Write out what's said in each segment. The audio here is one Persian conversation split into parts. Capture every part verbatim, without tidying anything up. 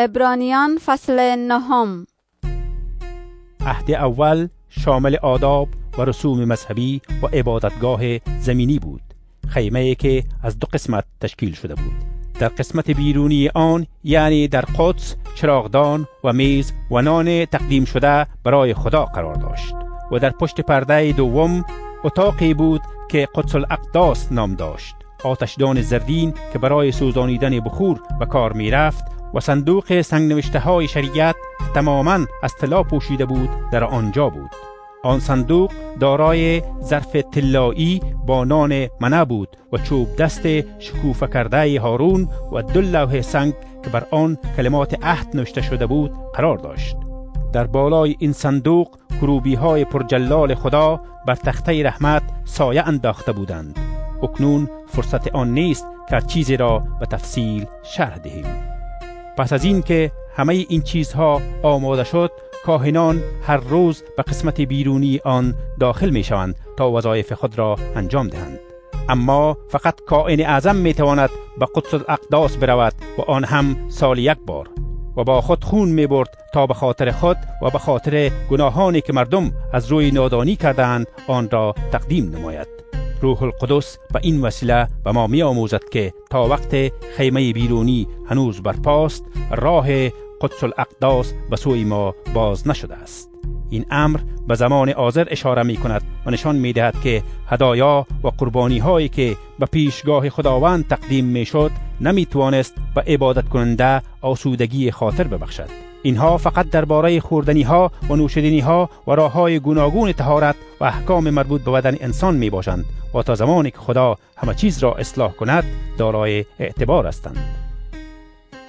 عبرانیان فصل نهم. عهد اول شامل آداب و رسوم مذهبی و عبادتگاه زمینی بود. خیمه‌ای که از دو قسمت تشکیل شده بود. در قسمت بیرونی آن، یعنی در قدس، چراغدان و میز و نان تقدیم شده برای خدا قرار داشت و در پشت پرده دوم اتاقی بود که قدس الاقداس نام داشت. آتشدان زردین که برای سوزانیدن بخور به کار می رفت و صندوق سنگنوشته های شریعت تماماً از طلا پوشیده بود در آنجا بود. آن صندوق دارای ظرف طلایی با نان منع بود و چوب دست شکوفه کرده هارون و دو لوح سنگ که بر آن کلمات عهد نوشته شده بود قرار داشت. در بالای این صندوق کروبی های پرجلال خدا بر تخته رحمت سایه انداخته بودند. اکنون فرصت آن نیست که چیزی را به تفصیل شرح دهیم. پس از این که همه این چیزها آماده شد، کاهنان هر روز به قسمت بیرونی آن داخل می شوند تا وظایف خود را انجام دهند. اما فقط کاهن اعظم می تواند به قدس الاقداس برود و آن هم سال یک بار، و با خود خون می برد تا به خاطر خود و به خاطر گناهانی که مردم از روی نادانی کردند آن را تقدیم نماید. روح القدس به این وسیله به ما می آموزد که تا وقت خیمه بیرونی هنوز برپاست، راه قدس الاقداس به سوی ما باز نشده است. این امر به زمان حاضر اشاره می کند و نشان می دهد که هدایا و قربانی هایی که به پیشگاه خداوند تقدیم می شد نمی توانست به عبادت کننده آسودگی خاطر ببخشد. اینها فقط درباره خوردنی ها و نوشیدنی ها و راه های گوناگون طهارت و احکام مربوط به بدن انسان می باشند و تا زمانی که خدا همه چیز را اصلاح کند دارای اعتبار هستند.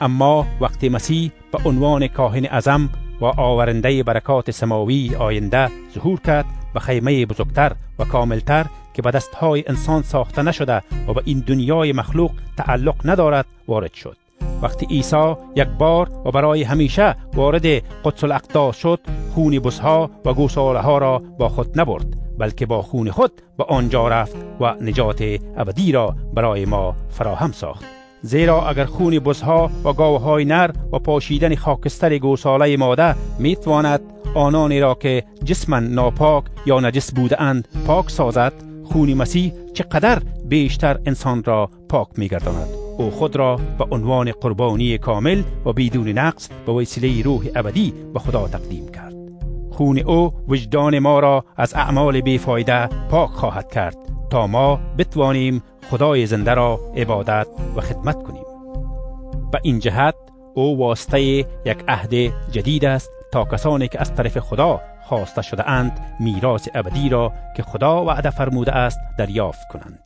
اما وقتی مسیح به عنوان کاهن اعظم و آورنده برکات سماوی آینده ظهور کرد، به خیمه بزرگتر و کاملتر که به دستهای انسان ساخته نشده و به این دنیای مخلوق تعلق ندارد وارد شد. وقتی عیسی یک بار و برای همیشه وارد قدس الاقداس شد، خون بزها و گوساله ها را با خود نبرد، بلکه با خون خود به آنجا رفت و نجات ابدی را برای ما فراهم ساخت. زیرا اگر خون بزها و گاوهای نر و پاشیدن خاکستر گوساله ماده میتواند آنانی را که جسماً ناپاک یا نجس بودند پاک سازد، خون مسیح چقدر بیشتر انسان را پاک میگرداند. او خود را به عنوان قربانی کامل و بدون نقص به وسیله روح ابدی به خدا تقدیم کرد. خون او وجدان ما را از اعمال بیفایده پاک خواهد کرد تا ما بتوانیم خدای زنده را عبادت و خدمت کنیم. به این جهت او واسطه یک عهد جدید است تا کسانی که از طرف خدا خواسته شده اند میراث ابدی را که خدا وعده فرموده است دریافت کنند.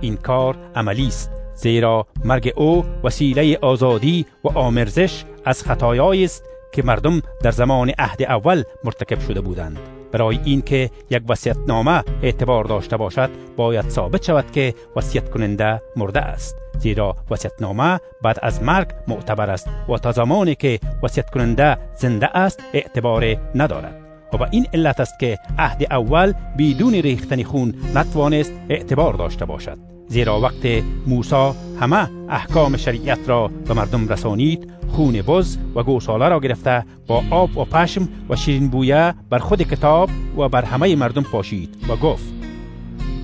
این کار عملی است، زیرا مرگ او وسیله آزادی و آمرزش از خطایایی است که مردم در زمان عهد اول مرتکب شده بودند. برای این که یک وصیت‌نامه اعتبار داشته باشد باید ثابت شود که وصیت کننده مرده است، زیرا وصیت‌نامه بعد از مرگ معتبر است و تا زمانی که وصیت کننده زنده است اعتبار ندارد. و به این علت است که عهد اول بدون ریختن خون نتوانست اعتبار داشته باشد، زیرا وقت موسی همه احکام شریعت را به مردم رسانید، خون بز و گوساله را گرفته با آب و پشم و شیرین بویه بر خود کتاب و بر همه مردم پاشید و گفت: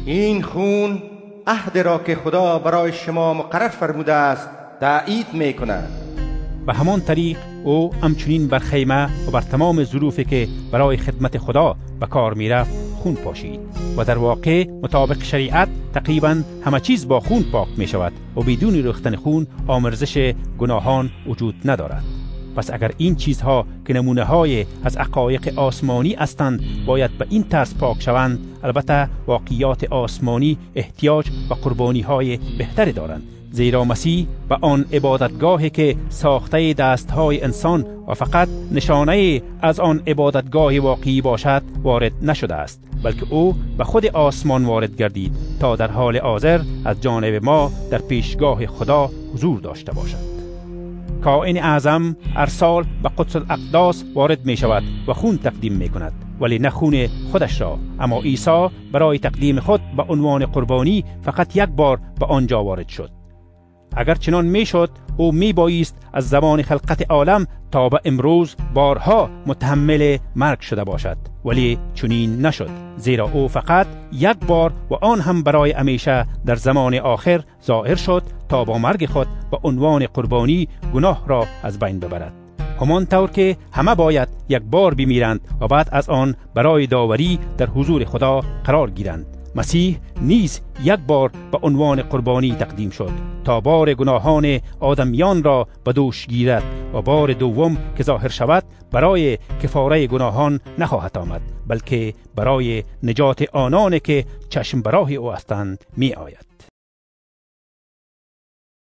این خون عهد را که خدا برای شما مقرر فرموده است تایید می کند. به همان طریق او همچنین بر خیمه و بر تمام ظروفی که برای خدمت خدا به کار می رفت خون پاشید و در واقع مطابق شریعت تقریبا همه چیز با خون پاک می شود و بدون ریختن خون آمرزش گناهان وجود ندارد. پس اگر این چیزها که نمونه های از حقایق آسمانی هستند باید به این طرز پاک شوند، البته واقعیات آسمانی احتیاج و قربانی های بهتری دارند، زیرا مسیح به آن عبادتگاهی که ساخته دستهای انسان و فقط نشانه از آن عبادتگاه واقعی باشد وارد نشده است، بلکه او به خود آسمان وارد گردید تا در حال حاضر از جانب ما در پیشگاه خدا حضور داشته باشد. کائن اعظم هر سال به قدس الاقداس وارد می شود و خون تقدیم می کند، ولی نه خون خودش را. اما عیسی برای تقدیم خود به عنوان قربانی فقط یک بار به آنجا وارد شد. اگر چنان می شد او می بایست از زمان خلقت عالم تا به امروز بارها متحمل مرگ شده باشد، ولی چنین نشد، زیرا او فقط یک بار و آن هم برای همیشه در زمان آخر ظاهر شد تا با مرگ خود به عنوان قربانی گناه را از بین ببرد. همان طور که همه باید یک بار بمیرند و بعد از آن برای داوری در حضور خدا قرار گیرند، مسیح نیز یک بار به عنوان قربانی تقدیم شد تا بار گناهان آدمیان را به دوش گیرد و بار دوم که ظاهر شود برای کفاره گناهان نخواهد آمد، بلکه برای نجات آنان که چشم براه او هستند می آید.